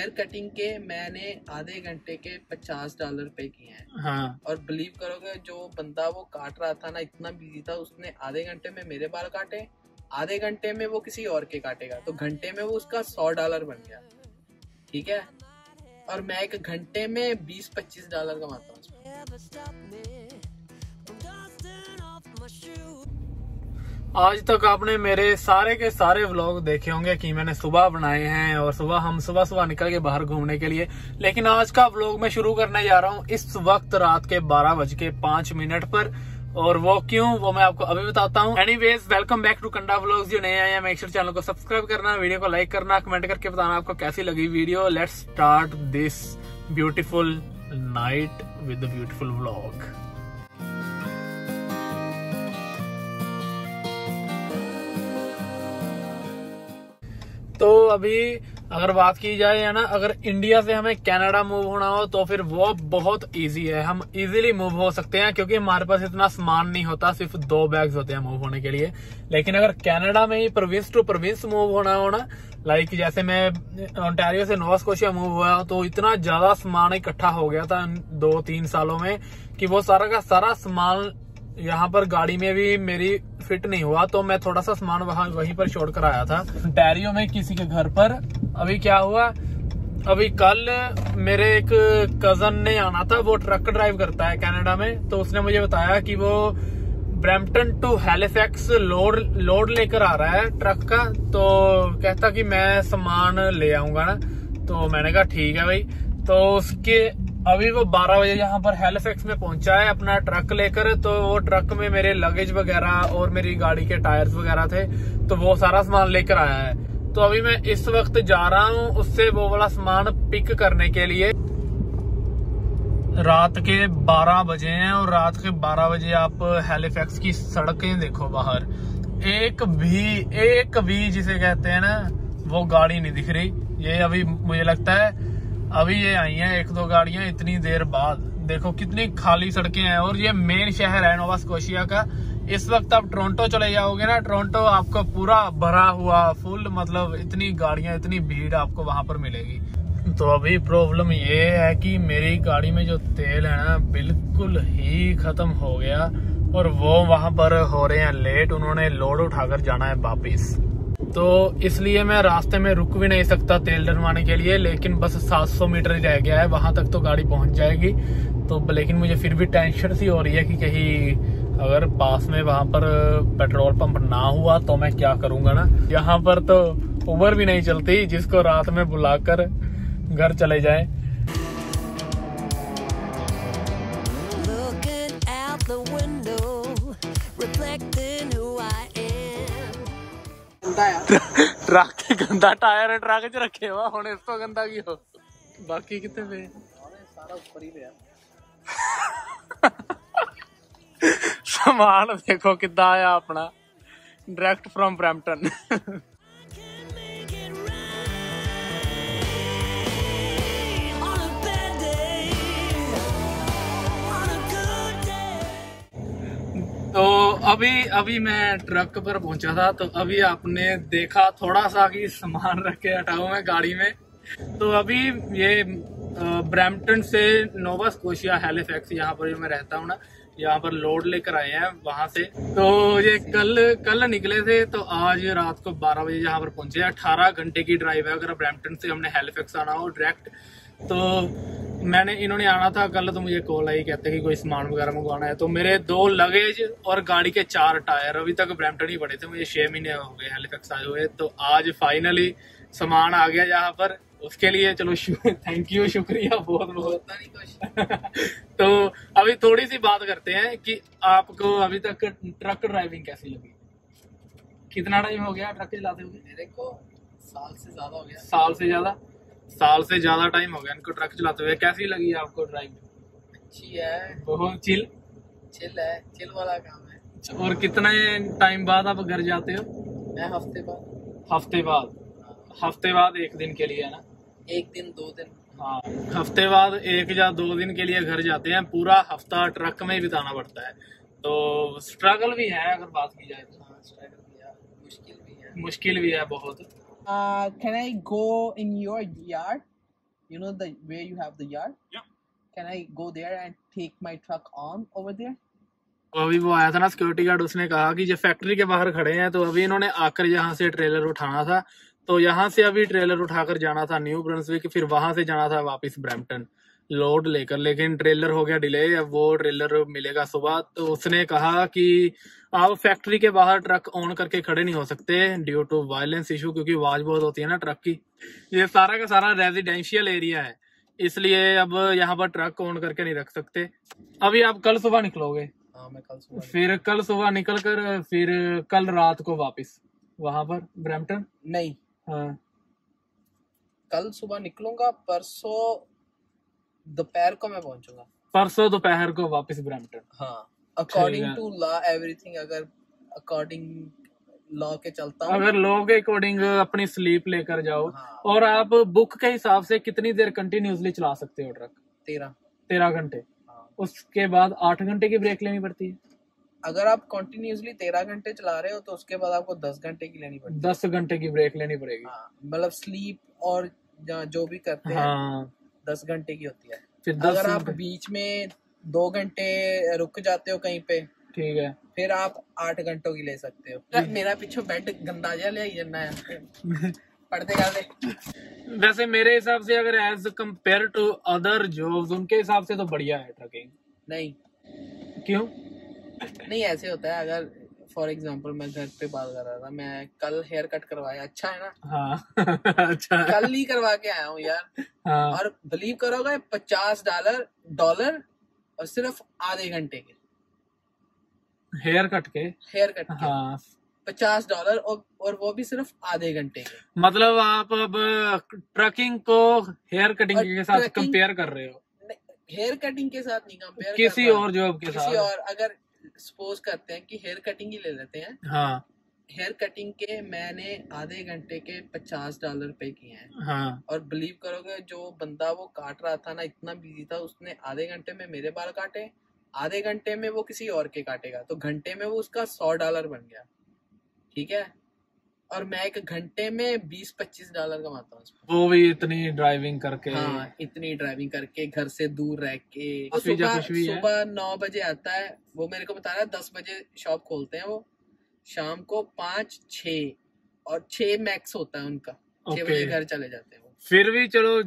Hair cutting के मैंने आधे घंटे के $50 पे किए हैं। हाँ। और बिलीव करोगे जो बंदा वो काट रहा था ना, इतना बिजी था, उसने आधे घंटे में मेरे बाल काटे, आधे घंटे में वो किसी और के काटेगा, तो घंटे में वो उसका $100 बन गया। ठीक है, और मैं एक घंटे में $20-25 कमाता हूँ। आज तक आपने मेरे सारे के सारे व्लॉग देखे होंगे कि मैंने सुबह बनाए हैं और हम सुबह निकल के बाहर घूमने के लिए, लेकिन आज का व्लॉग मैं शुरू करने जा रहा हूँ इस वक्त रात के 12:05 पर, और वो क्यों वो मैं आपको अभी बताता हूँ। Anyways, welcome back to Kanda vlogs. जो नए आए हैं मेक श्योर चैनल को सब्सक्राइब करना, वीडियो को लाइक करना, कमेंट करके बताना आपको कैसी लगी video. Let's start this beautiful night with the beautiful vlog. तो अभी अगर बात की जाए है ना, अगर इंडिया से हमें कनाडा मूव होना हो तो फिर वो बहुत इजी है, हम इजीली मूव हो सकते हैं क्योंकि हमारे पास इतना सामान नहीं होता, सिर्फ 2 बैग्स होते हैं मूव होने के लिए। लेकिन अगर कनाडा में ही प्रोविंस टू प्रोविंस मूव होना हो ना, लाइक जैसे मैं ओंटारियो से नोवा स्कोशिया मूव हुआ तो इतना ज्यादा सामान इकट्ठा हो गया था 2-3 सालों में कि वो सारा का सारा सामान यहाँ पर गाड़ी में भी मेरी फिट नहीं हुआ, तो मैं थोड़ा सा सामान वहीं पर छोड़ कर आया था ओंटारियो में किसी के घर पर। अभी क्या हुआ, अभी कल मेरे एक कजन ने आना था, वो ट्रक ड्राइव करता है कनाडा में, तो उसने मुझे बताया कि वो ब्रैम्पटन टू हैलिफैक्स लोड लेकर आ रहा है ट्रक का, तो कहता कि मैं सामान ले आऊंगा ना, तो मैंने कहा ठीक है भाई। तो उसके अभी वो 12 बजे यहाँ पर हैलिफैक्स में पहुंचा है अपना ट्रक लेकर, तो वो ट्रक में मेरे लगेज वगैरह और मेरी गाड़ी के टायर्स वगैरह थे, तो वो सारा सामान लेकर आया है। तो अभी मैं इस वक्त जा रहा हूँ उससे वो वाला सामान पिक करने के लिए। रात के 12 बजे हैं और रात के 12 बजे आप हैलिफैक्स की सड़कें देखो, बाहर एक भी जिसे कहते हैं ना वो गाड़ी नहीं दिख रही। ये अभी मुझे लगता है अभी ये आई हैं 1-2 गाड़ियां इतनी देर बाद। देखो कितनी खाली सड़कें हैं, और ये मेन शहर है नोवा स्कोशिया का। इस वक्त आप टोरंटो चले जाओगे ना, टोरंटो आपको पूरा भरा हुआ फुल, मतलब इतनी गाड़ियां, इतनी भीड़ आपको वहां पर मिलेगी। तो अभी प्रॉब्लम ये है कि मेरी गाड़ी में जो तेल है ना बिल्कुल ही खत्म हो गया, और वो वहां पर हो रहे हैं लेट, उन्होंने लोड उठाकर जाना है वापिस, तो इसलिए मैं रास्ते में रुक भी नहीं सकता तेल डलवाने के लिए। लेकिन बस 700 मीटर रह गया है, वहां तक तो गाड़ी पहुंच जाएगी। तो लेकिन मुझे फिर भी टेंशन सी हो रही है कि कहीं अगर पास में वहां पर पेट्रोल पंप ना हुआ तो मैं क्या करूंगा ना। यहाँ पर तो उबर भी नहीं चलती जिसको रात में बुलाकर घर चले जाए। ट्रक के गंदा टायर है, ट्रक च रखे हुआ हम इस तो गंदा की हो, बाकी कितने पे सारा ऊपर ही पे सामान देखो कितना आया अपना डायरेक्ट फ्रॉम ब्रैम्पटन। तो अभी मैं ट्रक पर पहुंचा था, तो अभी आपने देखा थोड़ा सा कि सामान रख के हटाऊं मैं गाड़ी में। तो अभी ये ब्रैम्पटन से नोवा स्कोशिया हैलिफैक्स, यहाँ पर जो मैं रहता हूँ ना, यहाँ पर लोड लेकर आए हैं वहां से। तो ये कल निकले थे, तो आज रात को 12 बजे यहाँ पर पहुंचे। 18 घंटे की ड्राइव है अगर ब्रैम्पटन से हमने हैलिफैक्स आना हो डायरेक्ट। तो मैंने इन्होंने आना था कल, तो मुझे कॉल आई, कहते कि कोई सामान वगैरह मंगवाना है। तो मेरे 2 लगेज और गाड़ी के 4 टायर अभी तक ब्रैम्पटन ही पड़े थे। मुझे 6 महीने हो गए हैलिफैक्स आए हुए, तो आज फाइनली सामान आ गया यहाँ पर, उसके लिए चलो थैंक यू, शुक्रिया बहुत बहुत। तो अभी थोड़ी सी बात करते हैं कि आपको अभी तक ट्रक ड्राइविंग कैसी लगी, कितना टाइम हो गया ट्रक चलाते हुए? मेरे को साल से ज्यादा टाइम हो गया इनको ट्रक चलाते हुए। कैसी लगी आपको ड्राइविंग? अच्छी है, बहुत चिल है, चिल वाला काम है। और कितने टाइम बाद आप घर जाते हो? मैं हफ्ते बाद 1 दिन के लिए है ना, 1-2 दिन, हाँ, हफ्ते बाद 1 या 2 दिन के लिए घर जाते हैं। पूरा हफ्ता ट्रक में ही बिताना पड़ता है, तो स्ट्रगल भी है अगर बात की जाए तो। हाँ, स्ट्रगल भी है, मुश्किल भी है बहुत। Can I go in your yard? You know the where you have the yard? Yeah. Can I go there and take my truck on over there? अभी वो आया था ना सिक्योरिटी गार्ड, उसने कहा कि जब फैक्ट्री के बाहर खड़े हैं तो अभी इन्होंने आकर यहाँ से ट्रेलर उठाना था, तो यहाँ से अभी ट्रेलर उठाकर जाना था न्यू ब्रंसविक, फिर वहां से जाना था वापस ब्रैम्पटन लोड लेकर, लेकिन ट्रेलर हो गया डिले, अब वो ट्रेलर मिलेगा सुबह। तो उसने कहा कि आप फैक्ट्री के बाहर ट्रक ऑन करके खड़े नहीं हो सकते ड्यू टू वायलेंस इशू, क्योंकि आवाज बहुत होती है ना ट्रक की। ये सारा का सारा रेजिडेंशियल एरिया है, इसलिए अब यहाँ पर ट्रक ऑन करके नहीं रख सकते। अभी आप कल सुबह निकलोगे? हाँ, मैं कल सुबह, फिर कल सुबह निकल कर फिर कल रात को वापस वहां पर ब्रैम्पटन? नहीं, हाँ कल सुबह निकलूंगा, परसों दोपहर को मैं पहुंचूंगा, परसों दोपहर को वापस ब्रैम्पटन। हाँ, अकॉर्डिंग टू लॉ एवरीथिंग, अगर अकॉर्डिंग लॉ के चलता हूं, अगर लॉ के अकॉर्डिंग अपनी स्लीप लेकर जाओ। हाँ। और आप बुक के हिसाब से कितनी देर कंटिन्यूसली चला सकते हो ट्रक? 13 घंटे। हाँ। उसके बाद 8 घंटे की ब्रेक लेनी पड़ती है। अगर आप कंटिन्यूसली 13 घंटे चला रहे हो तो उसके बाद आपको 10 घंटे की लेनी पड़ेगी, 10 घंटे की ब्रेक लेनी पड़ेगी। मतलब स्लीप और जो भी करते हैं 10 घंटे की होती है। फिर अगर आप बीच में 2 घंटे रुक जाते हो कहीं पे, ठीक है, फिर आप 8 घंटों की ले सकते हो। मेरा पीछे बेड गंदा जा ले जाना है पढ़ते गाले। वैसे मेरे हिसाब से अगर as compare to other jobs, उनके हिसाब से तो बढ़िया है ट्रकिंग। नहीं, क्यों? नहीं ऐसे होता है, अगर फॉर एग्जाम्पल मैं घर पे बात कर रहा था, मैं कल हेयर कट करवाया, अच्छा है ना? हाँ, अच्छा। कल ही करवा के आया हूँ यार। हाँ। और बिलीव करोगे $50 और सिर्फ आधे घंटे के हेयर कट के। हाँ। $50 और वो भी सिर्फ आधे घंटे के। मतलब आप अब ट्रकिंग को हेयर कटिंग के साथ कंपेयर कर रहे हो? हेयर कटिंग के साथ नहीं कंपेयर, किसी और जॉब के साथ, किसी और। अगर सपोज करते हैं कि हेयर कटिंग ही ले लेते हैं। हाँ। हेयर कटिंग के मैंने आधे घंटे के $50 पे किए हैं। हाँ। और बिलीव करोगे जो बंदा वो काट रहा था ना, इतना बिजी था, उसने आधे घंटे में मेरे बाल काटे, आधे घंटे में वो किसी और के काटेगा, तो घंटे में वो उसका $100 बन गया, ठीक है। और मैं एक घंटे में $20-25 कमाता हूँ, वो भी इतनी ड्राइविंग करके। हाँ, इतनी ड्राइविंग करके, घर से दूर रह के। सुबह 9 बजे आता है, वो मेरे को बता रहा है 10 बजे शॉप खोलते हैं वो, शाम को 5-6 और 6 मैक्स होता है उनका। 6 बजे घर चले जाते हैं वो। फिर भी चलो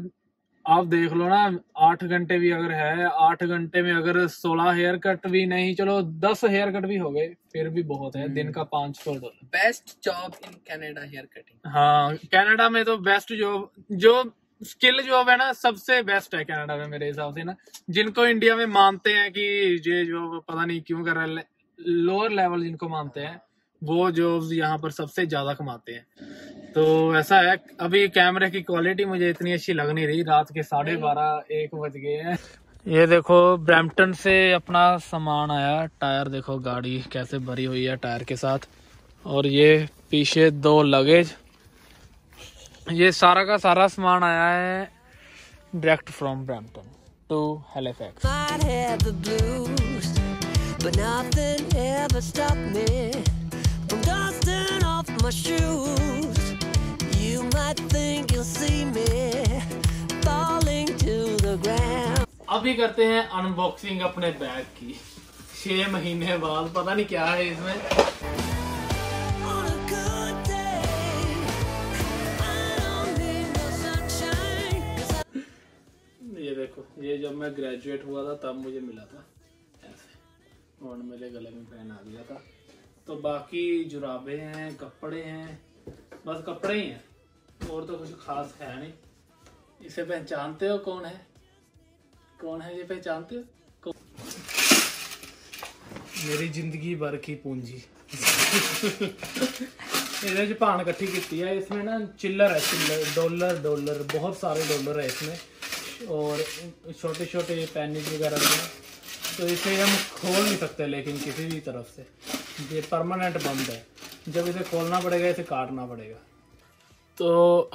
आप देख लो ना, 8 घंटे भी अगर है, 8 घंटे में अगर 16 हेयर कट भी नहीं, चलो 10 हेयर कट भी हो गए, फिफिर भी बहुत है। दिन का $500। Best job in Canada hair cutting. हाँ, कनाडा में तो बेस्ट जॉब, जो स्किल जॉब है ना, सबसे बेस्ट है कनाडा में मेरे हिसाब से ना। जिनको इंडिया में मानते हैं कि ये जॉब पता नहीं क्यों कर रहा है, लोअर लेवल जिनको मानते हैं, वो जॉब्स यहाँ पर सबसे ज्यादा कमाते हैं। तो ऐसा है। अभी कैमरे की क्वालिटी मुझे इतनी अच्छी लग नहीं रही, रात के 12:30-1 बज गए हैं। ये देखो ब्रैम्पटन से अपना सामान आया, टायर देखो गाड़ी कैसे भरी हुई है टायर के साथ, और ये पीछे 2 लगेज। ये सारा का सारा सामान आया है direct from Brampton to Halifax. Dusting off my shoes, you might think you'll see me falling to the ground. अभी करते हैं अनबॉक्सिंग अपने बैग की, 6 महीने बाद, पता नहीं क्या है इसमें। ये देखो, ये जब मैं ग्रेजुएट हुआ था तब मुझे मिला था ऐसे, और मेरे गले में पहना दिया था। तो बाकी जुराबे हैं, कपड़े हैं, बस कपड़े ही हैं, और तो कुछ खास है नहीं। इसे पहचानते हो कौन है? कौन है ये पहचानते हो? मेरी जिंदगी भर की पूंजी। इधर जो पान इकट्ठी की है, इसमें ना चिल्लर है, चिल्लर, डॉलर बहुत सारे डॉलर है इसमें, और छोटे छोटे पैनिज वगैरह हैं, तो इसे हम खोल नहीं सकते लेकिन किसी भी तरफ से, ये परमानेंट बंद है। जब इसे खोलना पड़ेगा, इसे काटना पड़ेगा। तो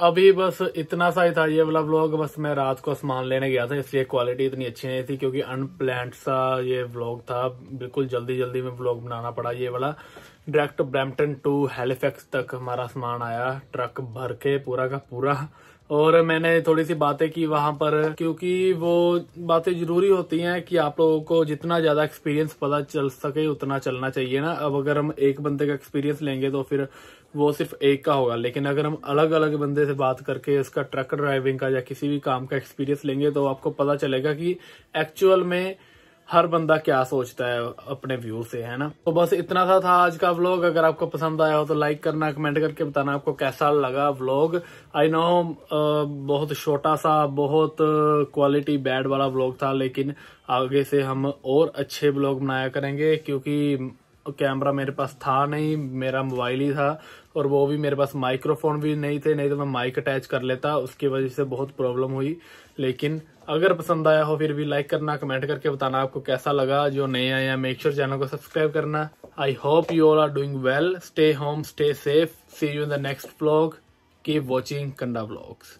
अभी बस इतना सा ही था ये वाला व्लॉग। बस मैं रात को सामान लेने गया था, इसलिए क्वालिटी इतनी अच्छी नहीं थी, क्योंकि अनप्लान्ड सा ये व्लॉग था, बिल्कुल जल्दी में व्लॉग बनाना पड़ा ये वाला। डायरेक्ट ब्रैम्पटन टू हैलिफैक्स तक हमारा सामान आया ट्रक भर के, पूरा का पूरा, और मैंने थोड़ी सी बातें की वहाँ पर, क्योंकि वो बातें जरूरी होती हैं कि आप लोगों को जितना ज्यादा एक्सपीरियंस पता चल सके उतना चलना चाहिए ना। अब अगर हम एक बंदे का एक्सपीरियंस लेंगे तो फिर वो सिर्फ एक का होगा, लेकिन अगर हम अलग अलग बंदे से बात करके उसका ट्रक ड्राइविंग का या किसी भी काम का एक्सपीरियंस लेंगे तो आपको पता चलेगा कि एक्चुअल में हर बंदा क्या सोचता है अपने व्यू से, है ना। तो बस इतना सा था आज का व्लॉग। अगर आपको पसंद आया हो तो लाइक करना, कमेंट करके बताना आपको कैसा लगा व्लॉग। आई नो बहुत छोटा सा, बहुत क्वालिटी बैड वाला व्लॉग था, लेकिन आगे से हम और अच्छे व्लॉग बनाया करेंगे, क्योंकि कैमरा मेरे पास था नहीं, मेरा मोबाइल ही था, और वो भी मेरे पास माइक्रोफोन भी नहीं थे, नहीं तो मैं माइक अटैच कर लेता, उसकी वजह से बहुत प्रॉब्लम हुई। लेकिन अगर पसंद आया हो फिर भी लाइक करना, कमेंट करके बताना आपको कैसा लगा। जो नए आए हैं मेक श्योर चैनल को सब्सक्राइब करना। I hope you all are doing well. Stay home, stay safe. See you in the next vlog. Keep watching Kanda vlogs.